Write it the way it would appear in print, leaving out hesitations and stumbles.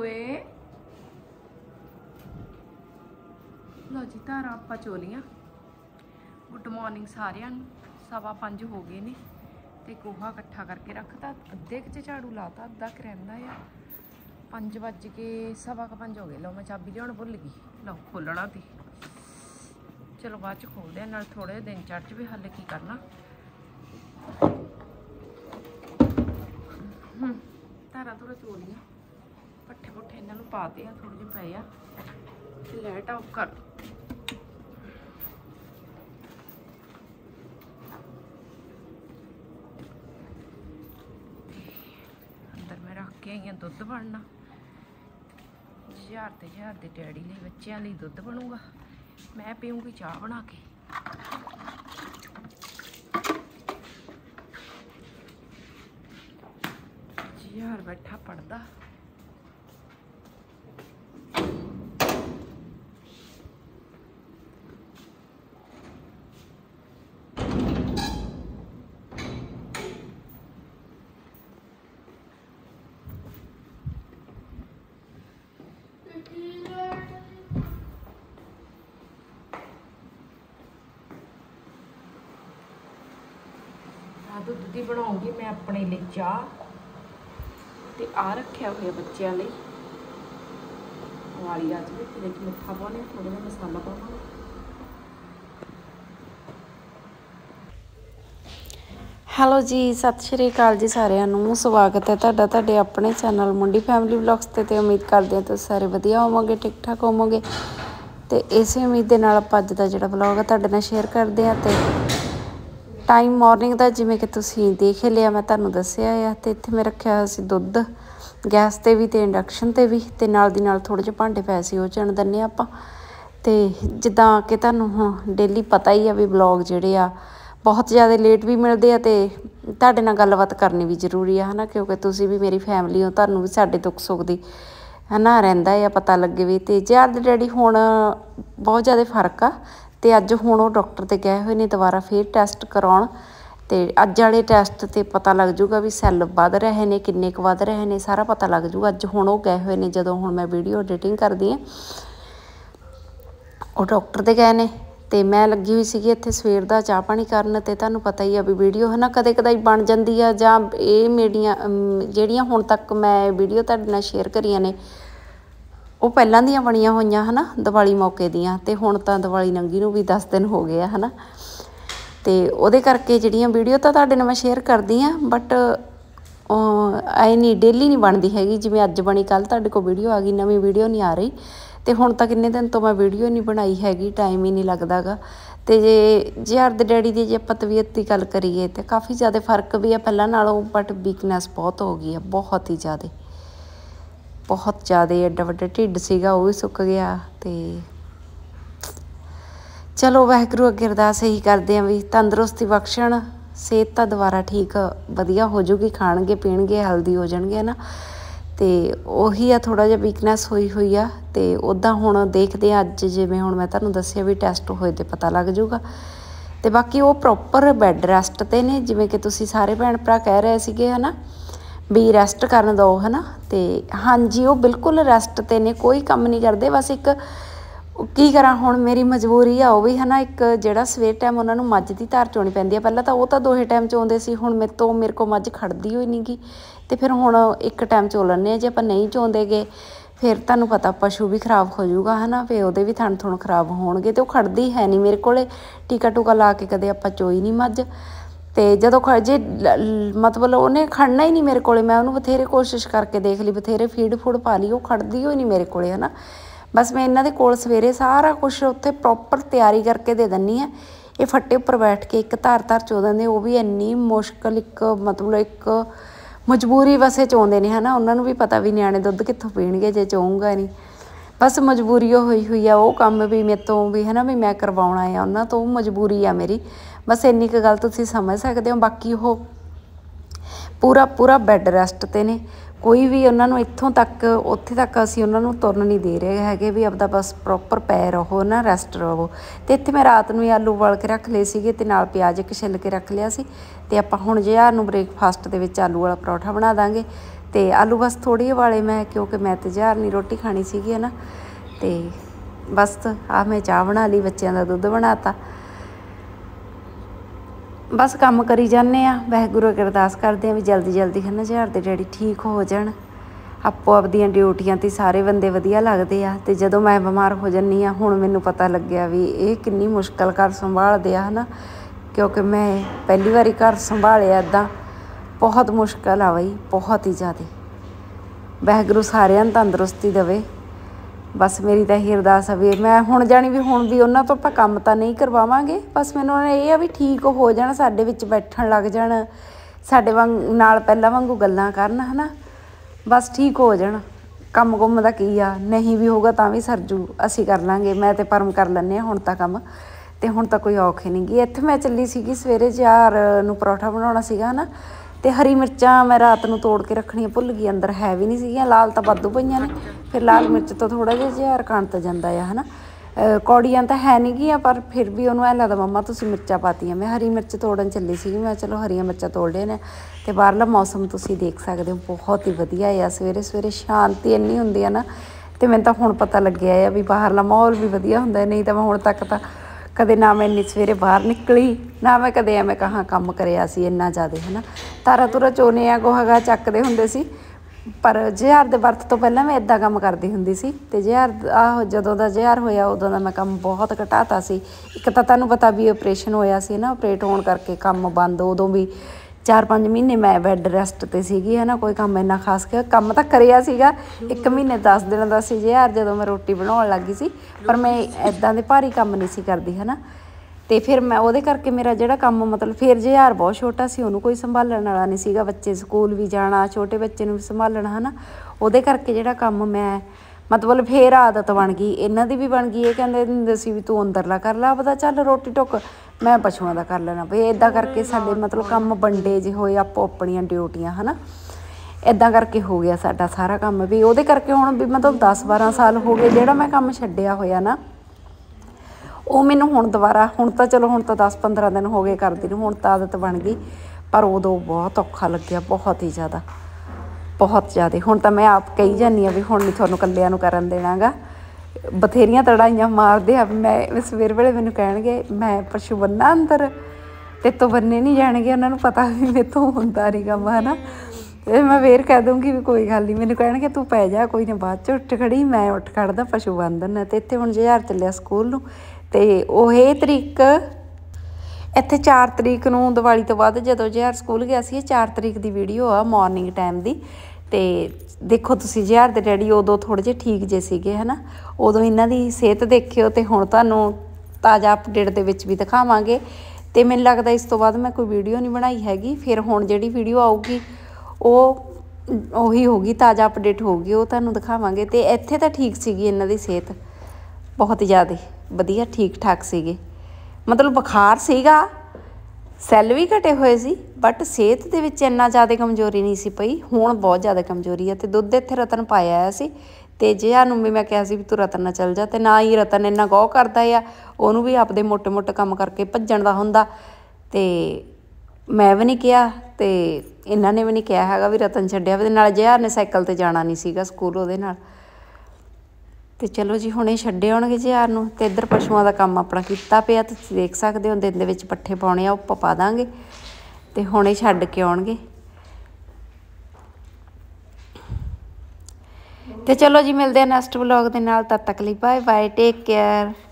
हुए लो जी घर आप चोलियाँ। गुड मॉर्निंग सारियां। 5:15 हो गए ने ते गोहा इकट्ठा करके रखता, अद्धे क झाड़ू लाता, अद्धा क रहिंदा है। 5:15 हो गए। लो मैं चाबी लियाउण भुल गई। लो खोलना ती, चलो बाद खोलते हैं, नाल थोड़े दिन चढ़ भी हल की करना। धारा धूरा चोलियाँ पट्ठे पुट्ठे इन्होंने पाते हैं, थोड़े जे पे आ लाइट ऑफ कर। दुध बनना 1000 के डैडी लिए, बच्चों लिए दुध बनूगा, मैं पीऊँगी चाह बना के। यार बैठा पढ़ता, दुध की बनाऊंगी मैं अपने लिए चाह। तो आ रखे हुए बच्चों लिए वाली आज भी मिठा पाने, थोड़ा जहा मसाला पावा। ਹੈਲੋ जी, सत श्री अकाल जी ਸਾਰਿਆਂ ਨੂੰ। स्वागत है ਤੁਹਾਡਾ ਤੁਹਾਡੇ अपने चैनल मुंडी फैमिली व्लॉग्स ਤੇ। उम्मीद करते हैं ਤੁਸੀਂ सारे ਵਧੀਆ ਹੋਵੋਗੇ, ठीक ठाक ਹੋਵੋਗੇ। तो इस उम्मीद के ਨਾਲ ਆਪਾਂ ਅੱਜ ਦਾ ਜਿਹੜਾ ਵਲੌਗ ਆ ਤੁਹਾਡੇ ਨਾਲ ਸ਼ੇਅਰ ਕਰਦੇ ਹਾਂ। ਤੇ टाइम मॉर्निंग का जिमें कि तुसीं देख लिया, मैं तुहानूं दस्सिया आ। तो इत्थे मैं रखिया होया सी दुध, गैस ते भी ते इंडक्शन ते भी, ते नाल दी नाल थोड़े जिहे भांडे पए सी ओह चण दन्ने आपां। ते जिद्दां कि तुहानूं हुण डेली पता ही आ वी ब्लॉग जिहड़े आ बहुत ज़्यादा लेट भी मिलदे आ, ते तुहाडे नाल गल्लबात करनी भी जरूरी आ है ना, क्योंकि तुसीं भी मेरी फैमिली हो, तुहानूं भी साडे दुख सुख दी है ना रहिंदा आ पता लगे भी। ते यार दे डैडी हुण बहुत ज़्यादा फर्क आ। तो अज हूँ डॉक्टर ते गए हुए ने दोबारा फिर टैसट करवाउण। ते अज वाले टैसट ते पता लग जूगा भी सैल वध रहे ने, किन्ने क वध रहे ने, सारा पता लग जूगा। अज हूँ वह गए हुए ने, जदों हूँ मैं वीडियो एडिटिंग करदी आं वो डॉक्टर ते गए ने। तो मैं लगी हुई सी इत्थे सवेर दा चाह पानी करन। ते तुहानूं पता ही आ भी वीडियो है ना कदे कदाई बन जांदी आ, जां इह मेरियां जिहड़ियां हुण तक मैं वीडियो तुहाडे नाल शेयर करियां ने ਉਹ ਪਹਿਲਾਂ ਦੀਆਂ ਬਣੀਆਂ ਹੋਈਆਂ ਹਨਾ ਦੀਵਾਲੀ ਮੌਕੇ ਦੀਆਂ। ਤੇ ਹੁਣ ਤਾਂ ਦੀਵਾਲੀ ਲੰਘੀ ਨੂੰ ਵੀ 10 ਦਿਨ ਹੋ ਗਏ ਆ ਹਨਾ, ਤੇ ਉਹਦੇ ਕਰਕੇ ਜਿਹੜੀਆਂ ਵੀਡੀਓ ਤਾਂ ਤੁਹਾਡੇ ਨਾਲ ਮੈਂ ਸ਼ੇਅਰ ਕਰਦੀ ਆ, ਬਟ ਆਈ ਨਹੀਂ ਡੇਲੀ ਨਹੀਂ ਬਣਦੀ ਹੈਗੀ। ਜਿਵੇਂ ਅੱਜ ਬਣੀ, ਕੱਲ ਤੁਹਾਡੇ ਕੋਲ ਵੀਡੀਓ ਆ ਗਈ, ਨਵੀਂ ਵੀਡੀਓ ਨਹੀਂ ਆ ਰਹੀ। ਤੇ ਹੁਣ ਤਾਂ ਕਿੰਨੇ ਦਿਨ ਤੋਂ ਮੈਂ ਵੀਡੀਓ ਨਹੀਂ ਬਣਾਈ ਹੈਗੀ, ਟਾਈਮ ਹੀ ਨਹੀਂ ਲੱਗਦਾਗਾ। ਤੇ ਜੇ ਯਾਰ ਦੇ ਡੈਡੀ ਦੀ ਜੇ ਆਪਾਂ ਤਬੀਅਤ ਦੀ ਗੱਲ ਕਰੀਏ ਤੇ ਕਾਫੀ ਜ਼ਿਆਦਾ ਫਰਕ ਵੀ ਆ ਪਹਿਲਾਂ ਨਾਲੋਂ, ਬਟ ਵੀਕਨੈਸ ਬਹੁਤ ਹੋ ਗਈ ਆ, ਬਹੁਤ ਹੀ ਜ਼ਿਆਦਾ, बहुत ज़्यादा। एड्डा वड्डा ढिड सीगा वो भी सुक गया। तो चलो वाहगुरू अगे अरदास यही करते हैं भी तंदुरुस्ती बख्शन, सेहत तो दोबारा ठीक वधिया हो जूगी, खाणगे पीणगे हेल्दी हो जाएंगे ना। तो उही आ थोड़ा जिहा वीकनैस होई हुई आ। तो उदा हुण देखते हैं अज, जिवें हुण मैं तुहानूं दस्सिया भी टैस्ट होए ते पता लग जूगा। तो बाकी वो प्रॉपर बैड रैसट ते ने, जिवें कि तुसीं सारे भैण भरा कह रहे सीगे है ना भी रैसट करन दो है ना। तो हाँ जी, वो बिल्कुल रैसट ते ने, कोई कम नहीं करते। बस एक की करा हुण मेरी मजबूरी आ, वो भी है ना, एक जिहड़ा सवेर टाइम उन्होंने मझ की धार चोनी पैंदी आ। पहलां तां वो तां दोहे टाइम चोंदे सी, हुण मेरे को मझ खड़दी होई नहीं गी। तो फिर हुण एक टाइम चो लैंदे आ, जे आपां नहीं चोंदे गे फिर तुहानूं पता पशु भी खराब हो जाऊगा है ना, फिर उहदे भी थण थुण खराब होणगे। तो खड़दी है नहीं मेरे कोले, टीका टूका ला के कदे आपां चोई नहीं मझ। तो जदों जे मतलब उन्हें खड़ना ही नहीं मेरे को, मैं उन्होंने बथेरे कोशिश करके देख ली, बथेरे फीड फूड पा ली, वो खड़दी ही नहीं मेरे को है ना। बस मैं इन्हों को सवेरे सारा कुछ उत्थे प्रॉपर तैयारी करके दे दी है। ये फट्टे उपर बैठ के एक धार धार चो देंगे, वो भी इन्नी मुश्किल, एक मतलब एक मजबूरी वैसे चोंदे ने है ना। उन्होंने भी पता भी न्याणे दुध कित्थों पीणगे जे चोऊँगा नहीं, बस मजबूरी होई हुई है। वो काम भी मेरे तो भी है ना, भी मैं करवाना है उन्होंने तो, मजबूरी आ मेरी, बस इन्नी क गल तुसीं समझ सकते हो। बाकी वो पूरा पूरा बैड रैसट ते ने, कोई भी उन्होंने इत्थों तक उत्थे तक असीं उन्होंने तुरन नहीं दे रहे हैगे, भी अपना बस प्रॉपर पै रहो ना, रैसट रहो। तो इत्थे मैं रात नूं आलू उबाल के रख लए सीगे, ते नाल प्याज एक छिल के रख लिया सी। ते आपां हुण जिहानूं ब्रेकफास्ट दे विच आलू वाला परौठा बना दांगे। तो आलू बस थोड़ी उबाले मैं क्योंकि मैं तो जहरनी रोटी खानी सी है ना। तो बस आ मैं चाह बना ली, बच्चों का दुध बनाता, बस काम करी जाने। वाहगुरू अगर अरदास करते हैं भी जल्दी जल्दी है ना जहर दे डैडी ठीक हो जाए। आपो आपदियां ड्यूटियां ते सारे बंदे वधिया लगदे आ। ते जदों मैं बीमार हो जानी आ, हुण मैनूं पता लग्गिआ वी इह किन्नी मुश्किल घर संभालदे आ है ना, क्योंकि मैं पहली वारी घर संभालिआ इदां बहुत मुश्किल आ बई, बहुत ही ज़्यादा। वाहिगुरू सारिआं नूं तंदरुस्ती देवे, बस मेरी तां इह अरदास आ वी मैं हुण जाणी वी हुण वी उन्हां तों आपां काम तां नहीं करवावांगे, बस मैनूं इह आ वी ठीक हो जाण, साडे विच बैठण लग जाण, साडे वांग नाल पहिलां वांगू गल्लां करन है ना, बस ठीक हो जाए। काम कुम का की आ, नहीं भी होगा तो भी सरजू, असी कर लाँगे। मैं तो परम कर लें हूँ तो कम, तो हूँ तो कोई औख नहीं गई। इत्थे मैं चली सी सवेरे जार नूं परौठा बनाउणा सीगा है ना, तो हरी मिर्चां मैं रात को तोड़ के रखनी भुल गई, अंदर है भी नहीं सीगियां, लाल तो वाधू पईयां ने। फिर लाल मिर्च तो थोड़ा जिहा जार कणत जांदा है ना, कौड़ियां तो है नहीं गई, पर फिर भी उन्होंने ऐ लगता मम्मा तुसीं मिर्चां पातीआं। मैं हरी मिर्च तोड़न चली सी, मैं चलो हरिया मिर्चा तोड़ लेने। तो बाहरला मौसम तुसीं देख सकदे हो, बहुत ही वधिया आ, सवेरे सवेरे शांति इन्नी हुंदी आ ना। तो मैं तो हुण पता लग्गिआ आ भी बाहरला माहौल भी वधिया हुंदा, नहीं तो मैं हुण तक तो कदे ना मैं इन्नी सवेरे बाहर निकली, ना मैं कदे ऐवें कहाँ काम करिआ सी इन्ना ज़्यादा है ना। तारा तुरा चोने आ गोहागा चक्कदे हुंदे सी, पर जहर के वर्त तो पहले मैं इदा काम करती होंगी सी। तो जहर आहो जदों का जहर होया उदों का मैं काम बहुत घटाता सी। एक तो तुहानूं पता भी ऑपरेशन होया सी ना, ऑपरेट होने करके काम बंद। उदों भी 4-5 महीने मैं बैड रैसट ते सीगी है ना, कोई काम इन्ना खास काम तो करिआ सीगा। 1 महीने 10 दिन का सी जहर जदों मैं रोटी बनाउण लग गई सी, पर मैं इदां दे भारी काम नहीं सी करती है ना। तो फिर मैं वो करके मेरा जोड़ा काम मतलब फिर जहर बहुत छोटा सी, उन्होंने कोई संभालने वाला नहीं सीगा, बच्चे स्कूल भी जाना, छोटे बच्चे भी संभालना है ना। वो करके जोड़ा काम मैं मतलब फिर आदत बन गई, इन्हों की भी बन गई। ये कहते होंगे सी भी तू अंदरला कर ला पता, चल रोटी टुक मैं पशुओं का कर लेना। भी इदा करके साढ़े मतलब काम वंडे जे होए, आपो अपनियां ड्यूटियां है ना, इदा करके हो गया साडा सारा काम। भी वो करके हुण भी मतलब 10-12 साल हो गए जोड़ा मैं काम छड्डिआ होया ना, वो मैनूं हुण दुबारा हुण तो चलो हुण तो 10-15 दिन हो गए करदी नूं, हुण तां आदत बन गई, पर उदों बहुत औखा लग्गिआ, बहुत ही ज़्यादा, बहुत ज़्यादा। हुण तां मैं आप कही जानी आ भी हुण नहीं तुहानूं कल्लिआं नूं करन देना गा। बथेरियां तड़ाइयां मारदे आ, मैं सवेर वेले मैनूं कहणगे मैं पशु बन्ना अंदर, ते तो बन्ने नहीं जाणगे, उन्हां नूं पता भी मेरे तो हुंदा नहीं काम है ना। मैं फिर कह दूँगी भी कोई गल नहीं, मैंने कहणगे तू पै जा, कोई ना बाद च उठ खड़ी, मैं उठ खड़दा पशु बंधन। तो इत्थे हुण जहर चलिआ स्कूल नूं, तो वो तरीक इत्थे 4 तरीक नूं दिवाली तो बाद जदों जहर स्कूल गया सी, 4 तरीक की वीडियो आ मॉर्निंग टाइम की। तो देखो तुसीं जहर दे डैडी उदों थोड़े जे ठीक जे सीगे है ना, उदों इन्हां दी सेहत देखिओ, ते हुण तुहानूं ताज़ा अपडेट दे विच भी दिखावांगे। तो मैनूं लगदा इस तों बाद मैं कोई वीडियो नहीं बनाई हैगी, फिर हुण जिहड़ी वीडियो आऊगी वो ही होगी, ताज़ा अपडेट होगी, वो तुहानूं दिखावांगे। तो इत्थे तां ठीक सीगी इन्हां दी सेहत, बहुत ज़्यादा वधिया ठीक ठाक सीगे, मतलब बुखार सीगा, सैल भी घटे हुए सी, बट सेहत दे विच इन्ना ज़्यादा कमजोरी नहीं सी पई। हुण बहुत ज़्यादा कमजोरी है। तो दुद्ध इत्थे रतन पाया आया सी, ते जिहा नूं भी मैं कहा सी भी तू रतन ना चल जा, ते ना ही रतन इन्ना गौह करदा आ, उहनूं भी आपदे मोटे मोटे काम करके भज्जण दा हुंदा। ते मैं भी नहीं किया, तो इन्हां ने भी नहीं किया हैगा भी रतन छड्डिआ वे, नाल जिहार ने साइकल ते जाना नहीं सीगा स्कूल उहदे नाल। तो चलो जी हुणे छड्डे आउणगे जहर नूं। ते इधर पशुओं का काम अपना किता पिया, तुसीं देख सकदे हो, दिन दे विच पट्ठे पाउणे आ, उप पा दांगे, ते हुणे छड्ड के आउणगे। तो चलो जी मिलदे आ नेक्स्ट व्लॉग दे नाल, तद तक लई बाय बाय, टेक केयर।